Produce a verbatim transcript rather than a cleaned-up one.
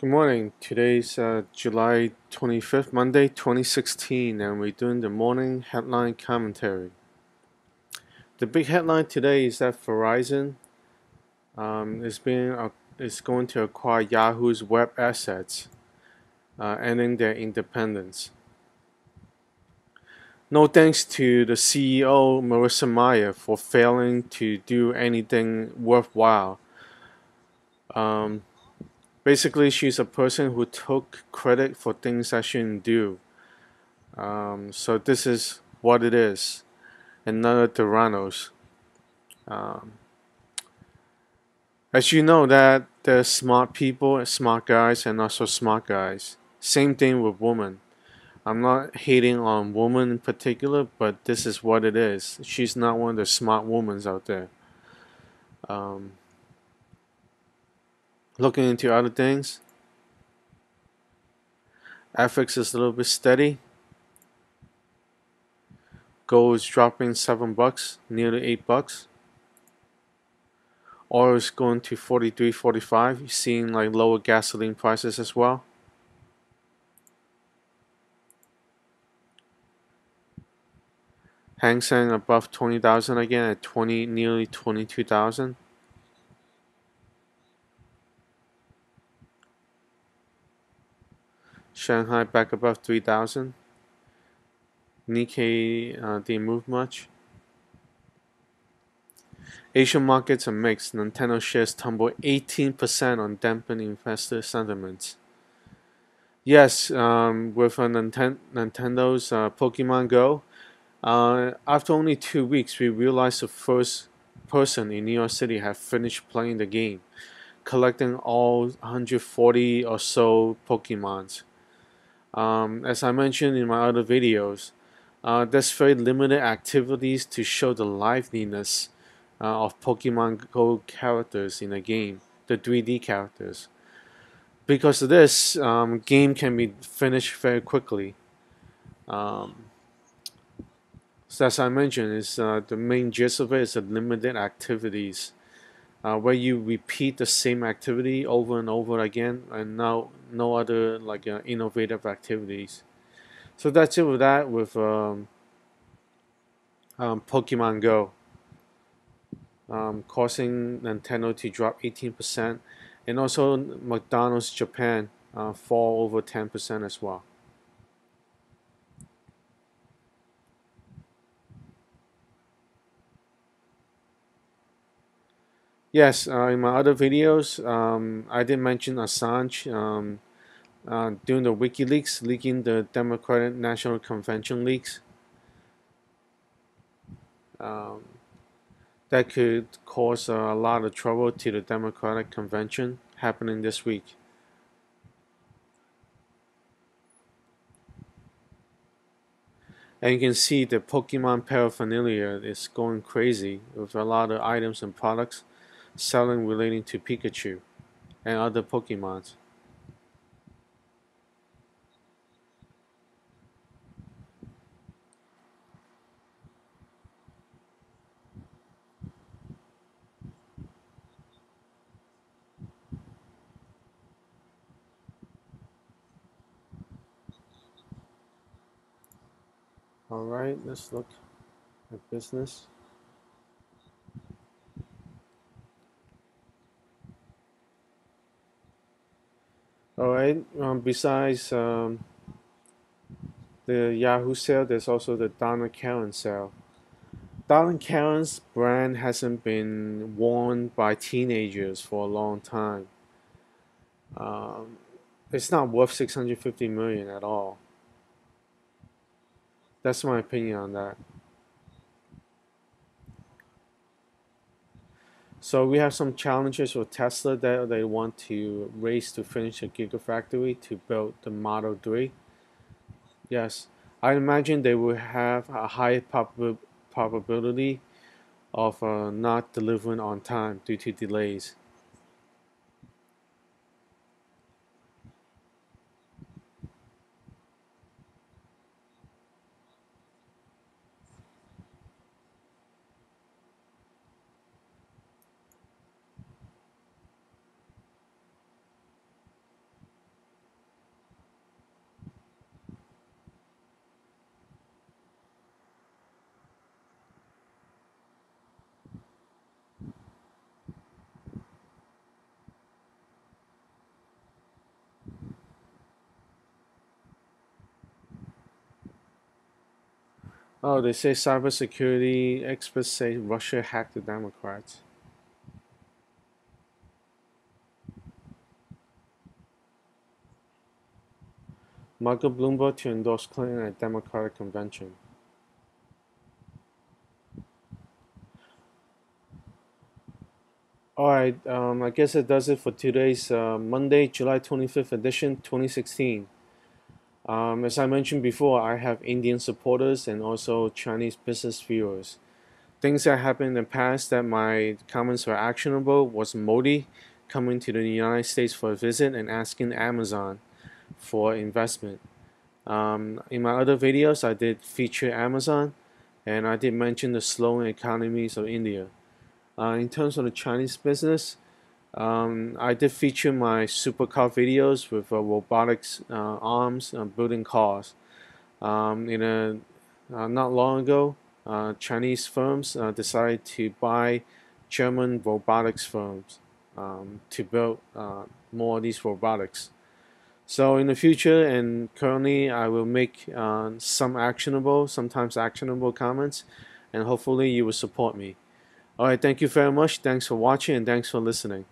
Good morning. Today's uh, July twenty-fifth, Monday, twenty sixteen, and we're doing the morning headline commentary. The big headline today is that Verizon um, is being uh, is going to acquire Yahoo's web assets, uh, ending their independence. No thanks to the C E O Marissa Mayer for failing to do anything worthwhile. Um, Basically, she's a person who took credit for things that she didn't do. Um, so this is what it is. Another Theranos. Um, as you know, that there's smart people, and smart guys, and not so smart guys. Same thing with women. I'm not hating on women in particular, but this is what it is. She's not one of the smart women out there. Um... Looking into other things, F X is a little bit steady. Gold is dropping seven bucks, nearly eight bucks. Oil is going to forty-three forty-five, seeing like lower gasoline prices as well. Hang Seng above twenty thousand again at twenty, nearly twenty-two thousand. Shanghai back above three thousand. Nikkei uh, didn't move much. Asian markets are mixed. Nintendo shares tumble eighteen percent on dampened investor sentiments. Yes, um, with uh, Ninten Nintendo's uh, Pokemon Go, uh, after only two weeks, we realized the first person in New York City had finished playing the game, collecting all one hundred forty or so Pokemons. Um, as I mentioned in my other videos, uh, there's very limited activities to show the liveliness uh, of Pokemon Go characters in the game, the three D characters. Because of this, um, game can be finished very quickly. Um, so as I mentioned, is uh, the main gist of it is the limited activities, uh, where you repeat the same activity over and over again, and now no other like uh, innovative activities. So that's it with that with um, um, Pokemon Go, um, causing Nintendo to drop eighteen percent, and also McDonald's Japan uh, fall over ten percent as well. Yes, uh, in my other videos, um, I did mention Assange um, uh, doing the WikiLeaks, leaking the Democratic National Convention leaks. Um, that could cause uh, a lot of trouble to the Democratic Convention happening this week. And you can see the Pokemon paraphernalia is going crazy with a lot of items and products selling relating to Pikachu and other Pokemons. All right, let's look at business. Alright, um, besides um, the Yahoo sale, there's also the Donna Karan sale. Donna Karan's brand hasn't been worn by teenagers for a long time. Um, it's not worth six hundred fifty million dollars at all. That's my opinion on that. So we have some challenges with Tesla that they want to race to finish a Gigafactory to build the Model three. Yes, I imagine they will have a high prob probability of uh, not delivering on time due to delays. Oh, they say cybersecurity experts say Russia hacked the Democrats. Michael Bloomberg to endorse Clinton at Democratic Convention. Alright, um, I guess that does it for today's uh, Monday, July twenty-fifth edition, twenty sixteen. Um, as I mentioned before, I have Indian supporters and also Chinese business viewers. Things that happened in the past that my comments were actionable was Modi coming to the United States for a visit and asking Amazon for investment. Um, in my other videos, I did feature Amazon, and I did mention the slowing economies of India. Uh, in terms of the Chinese business, um, I did feature my supercar videos with uh, robotics uh, arms uh, building cars. Um, in a, uh, not long ago, uh, Chinese firms uh, decided to buy German robotics firms um, to build uh, more of these robotics. So in the future and currently, I will make uh, some actionable, sometimes actionable comments, and hopefully you will support me. Alright, thank you very much. Thanks for watching and thanks for listening.